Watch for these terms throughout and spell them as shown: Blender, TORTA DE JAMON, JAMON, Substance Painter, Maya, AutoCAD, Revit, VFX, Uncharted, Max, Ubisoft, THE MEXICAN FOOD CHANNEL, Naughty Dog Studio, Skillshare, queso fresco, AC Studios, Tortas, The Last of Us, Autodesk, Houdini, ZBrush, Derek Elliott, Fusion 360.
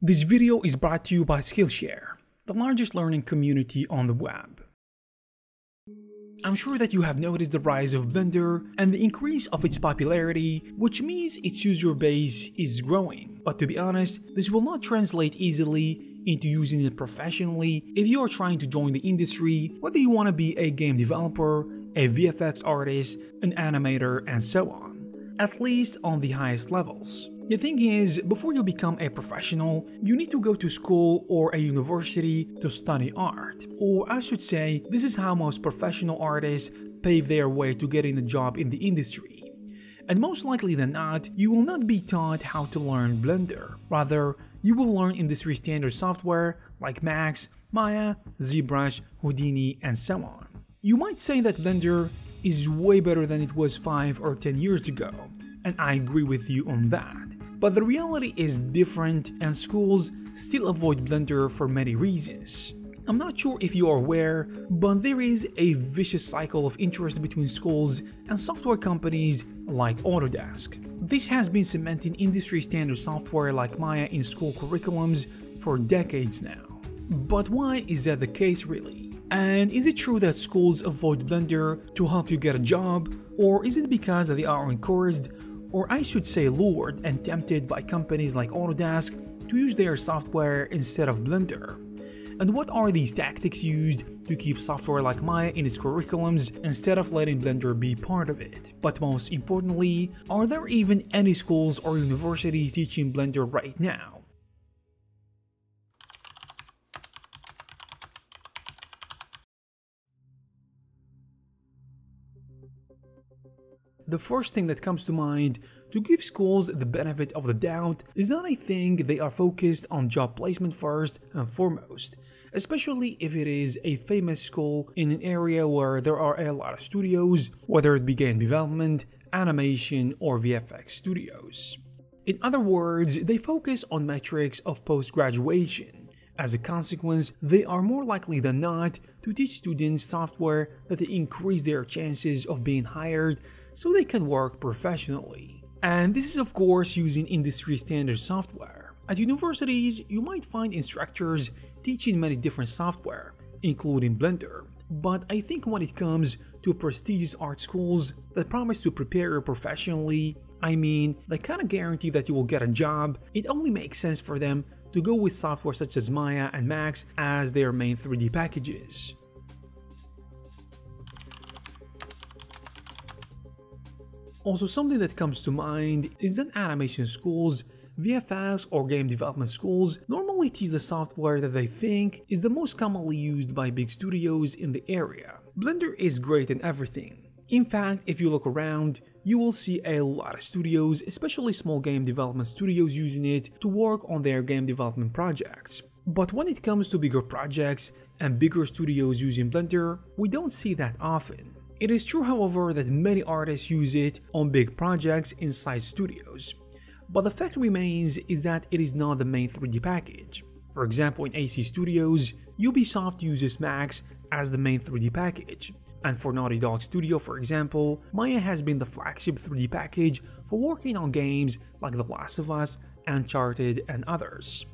This video is brought to you by Skillshare, the largest learning community on the web. I'm sure that you have noticed the rise of Blender and the increase of its popularity, which means its user base is growing. But to be honest, this will not translate easily into using it professionally if you are trying to join the industry, whether you want to be a game developer, a VFX artist, an animator, and so on, at least on the highest levels. The thing is, before you become a professional, you need to go to school or a university to study art. Or I should say, this is how most professional artists pave their way to getting a job in the industry. And most likely than not, you will not be taught how to learn Blender. Rather, you will learn industry standard software like Max, Maya, ZBrush, Houdini, and so on. You might say that Blender is way better than it was 5 or 10 years ago, and I agree with you on that. But the reality is different, and schools still avoid Blender for many reasons. I'm not sure if you are aware, but there is a vicious cycle of interest between schools and software companies like Autodesk. This has been cementing industry standard software like Maya in school curriculums for decades now. But why is that the case really? And is it true that schools avoid Blender to help you get a job, or is it because they are encouraged, or I should say lured and tempted by companies like Autodesk to use their software instead of Blender? And what are these tactics used to keep software like Maya in its curriculums instead of letting Blender be part of it? But most importantly, are there even any schools or universities teaching Blender right now? The first thing that comes to mind to give schools the benefit of the doubt is that I think they are focused on job placement first and foremost, especially if it is a famous school in an area where there are a lot of studios, whether it be game development, animation, or VFX studios. In other words, they focus on metrics of post-graduation. As a consequence, they are more likely than not to teach students software that they increase their chances of being hired so they can work professionally. And this is of course using industry standard software. At universities, you might find instructors teaching many different software, including Blender. But I think when it comes to prestigious art schools that promise to prepare you professionally, I mean, they kind of guarantee that you will get a job, it only makes sense for them to go with software such as Maya and Max as their main 3D packages. Also, something that comes to mind is that animation schools, VFX or game development schools normally teach the software that they think is the most commonly used by big studios in the area. Blender is great in everything. In fact, if you look around, you will see a lot of studios, especially small game development studios, using it to work on their game development projects. But when it comes to bigger projects and bigger studios using Blender, we don't see that often. It is true, however, that many artists use it on big projects inside studios, but the fact remains is that it is not the main 3D package. For example, in AC Studios, Ubisoft uses Max as the main 3D package, and for Naughty Dog Studio, for example, Maya has been the flagship 3D package for working on games like The Last of Us, Uncharted, and others,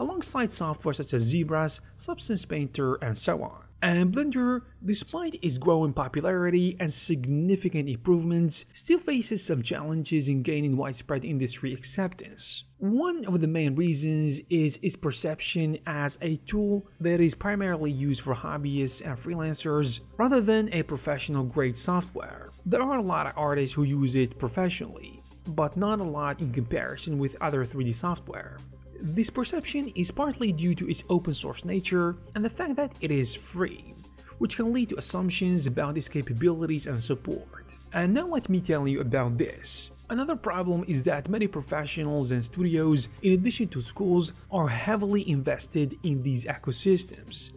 alongside software such as ZBrush, Substance Painter, and so on. And Blender, despite its growing popularity and significant improvements, still faces some challenges in gaining widespread industry acceptance. One of the main reasons is its perception as a tool that is primarily used for hobbyists and freelancers rather than a professional-grade software. There are a lot of artists who use it professionally, but not a lot in comparison with other 3D software. This perception is partly due to its open source nature and the fact that it is free, which can lead to assumptions about its capabilities and support. And now let me tell you about this. Another problem is that many professionals and studios, in addition to schools, are heavily invested in these ecosystems,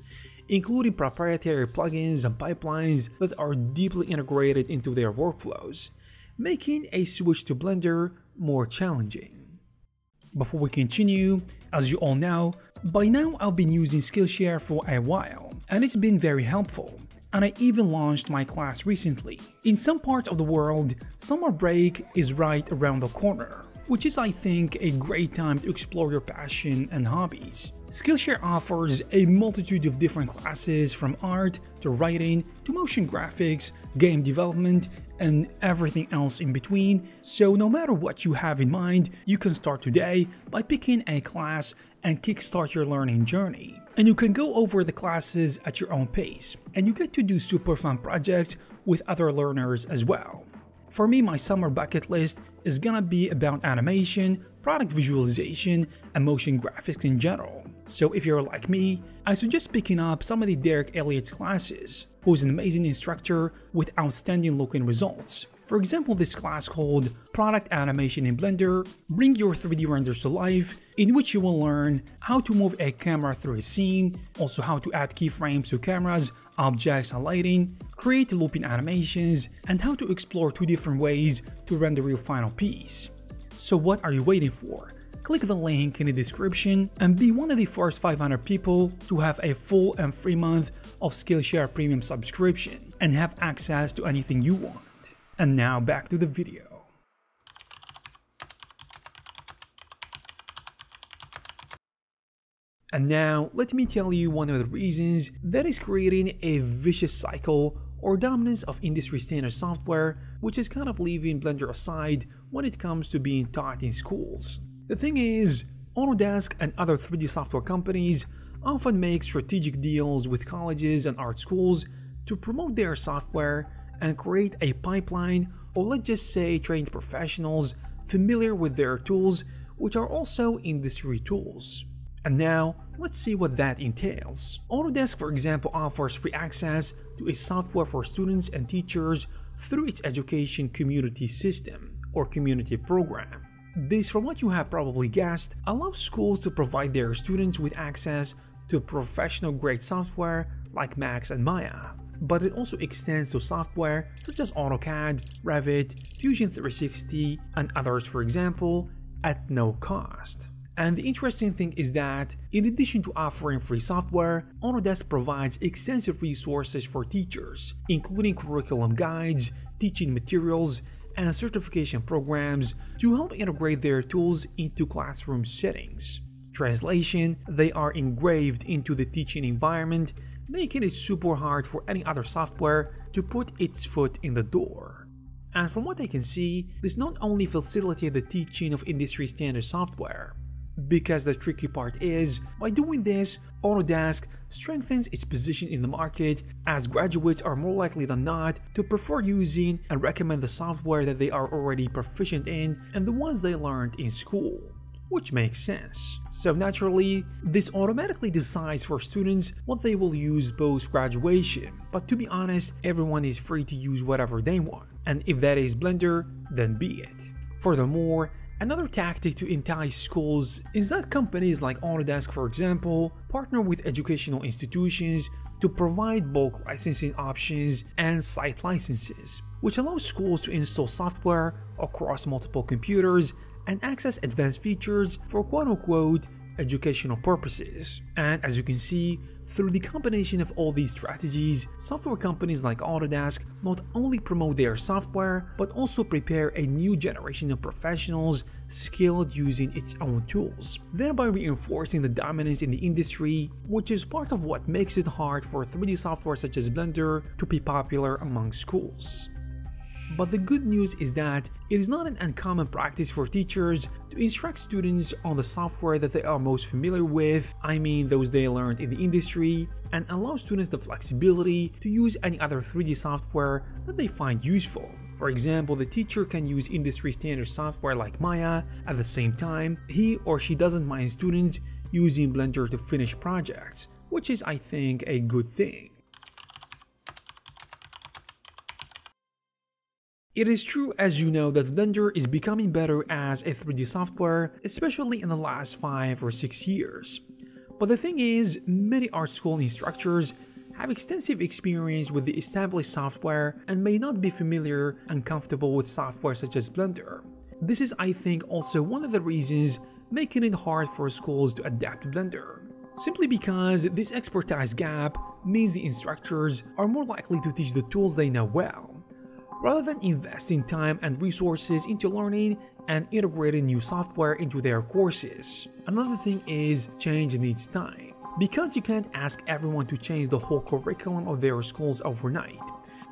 including proprietary plugins and pipelines that are deeply integrated into their workflows, making a switch to Blender more challenging. Before we continue, as you all know, by now I've been using Skillshare for a while, and it's been very helpful, and I even launched my class recently. In some parts of the world, summer break is right around the corner, which is, I think, a great time to explore your passion and hobbies. Skillshare offers a multitude of different classes, from art to writing to motion graphics, game development, and everything else in between. So no matter what you have in mind, you can start today by picking a class and kickstart your learning journey. And you can go over the classes at your own pace, and you get to do super fun projects with other learners as well. For me, my summer bucket list is gonna be about animation, product visualization, and motion graphics in general. So if you're like me, I suggest picking up some of the Derek Elliott's classes, who is an amazing instructor with outstanding looking results. For example, this class called Product Animation in Blender, Bring Your 3D Renders to Life, in which you will learn how to move a camera through a scene, also how to add keyframes to cameras, objects and lighting, create looping animations, and how to explore two different ways to render your final piece. So what are you waiting for? Click the link in the description and be one of the first 500 people to have a full and free month of Skillshare Premium subscription and have access to anything you want. And now back to the video. And now let me tell you one of the reasons that is creating a vicious cycle or dominance of industry standard software, which is kind of leaving Blender aside when it comes to being taught in schools. The thing is, Autodesk and other 3D software companies often make strategic deals with colleges and art schools to promote their software and create a pipeline, or let's just say trained professionals familiar with their tools, which are also industry tools. And now let's see what that entails. Autodesk, for example, offers free access to a software for students and teachers through its education community system or community program. This, from what you have probably guessed, allows schools to provide their students with access to professional grade software like Max and Maya. But it also extends to software such as AutoCAD, Revit, Fusion 360, and others, for example, at no cost. And the interesting thing is that, in addition to offering free software, Autodesk provides extensive resources for teachers, including curriculum guides, teaching materials, and certification programs to help integrate their tools into classroom settings. Translation: they are engraved into the teaching environment, making it super hard for any other software to put its foot in the door. And from what I can see, this not only facilitates the teaching of industry standard software, because the tricky part is, by doing this, Autodesk strengthens its position in the market, as graduates are more likely than not to prefer using and recommend the software that they are already proficient in and the ones they learned in school. Which makes sense. So naturally, this automatically decides for students what they will use post-graduation. But to be honest, everyone is free to use whatever they want. And if that is Blender, then be it. Furthermore, another tactic to entice schools is that companies like Autodesk, for example, partner with educational institutions to provide bulk licensing options and site licenses, which allows schools to install software across multiple computers and access advanced features for quote-unquote educational purposes. And as you can see, through the combination of all these strategies, software companies like Autodesk not only promote their software, but also prepare a new generation of professionals skilled using its own tools, thereby reinforcing the dominance in the industry, which is part of what makes it hard for 3D software such as Blender to be popular among schools. But the good news is that it is not an uncommon practice for teachers to instruct students on the software that they are most familiar with, I mean those they learned in the industry, and allow students the flexibility to use any other 3D software that they find useful. For example, the teacher can use industry standard software like Maya. At the same time, he or she doesn't mind students using Blender to finish projects, which is, I think, a good thing. It is true, as you know, that Blender is becoming better as a 3D software, especially in the last 5 or 6 years. But the thing is, many art school instructors have extensive experience with the established software and may not be familiar and comfortable with software such as Blender. This is, I think, also one of the reasons making it hard for schools to adapt Blender. Simply because this expertise gap means the instructors are more likely to teach the tools they know well. rather than investing time and resources into learning and integrating new software into their courses. Another thing is change needs time. Because you can't ask everyone to change the whole curriculum of their schools overnight,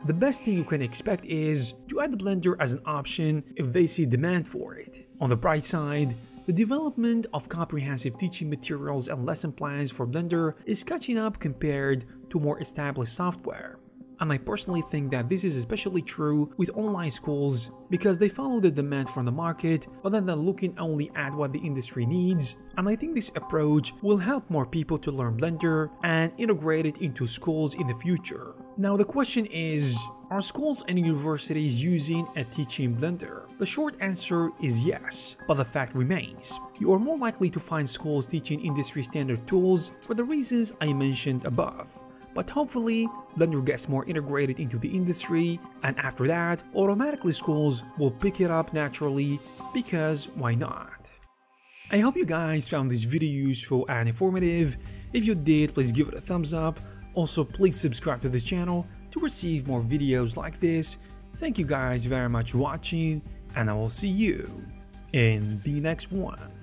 the best thing you can expect is to add Blender as an option if they see demand for it. On the bright side, the development of comprehensive teaching materials and lesson plans for Blender is catching up compared to more established software. And I personally think that this is especially true with online schools because they follow the demand from the market rather than looking only at what the industry needs, and I think this approach will help more people to learn Blender and integrate it into schools in the future. Now the question is, are schools and universities using and teaching Blender? The short answer is yes, but the fact remains. You are more likely to find schools teaching industry standard tools for the reasons I mentioned above. But hopefully, Blender gets more integrated into the industry, and after that, automatically schools will pick it up naturally, because why not? I hope you guys found this video useful and informative. If you did, please give it a thumbs up. Also, please subscribe to this channel to receive more videos like this. Thank you guys very much for watching, and I will see you in the next one.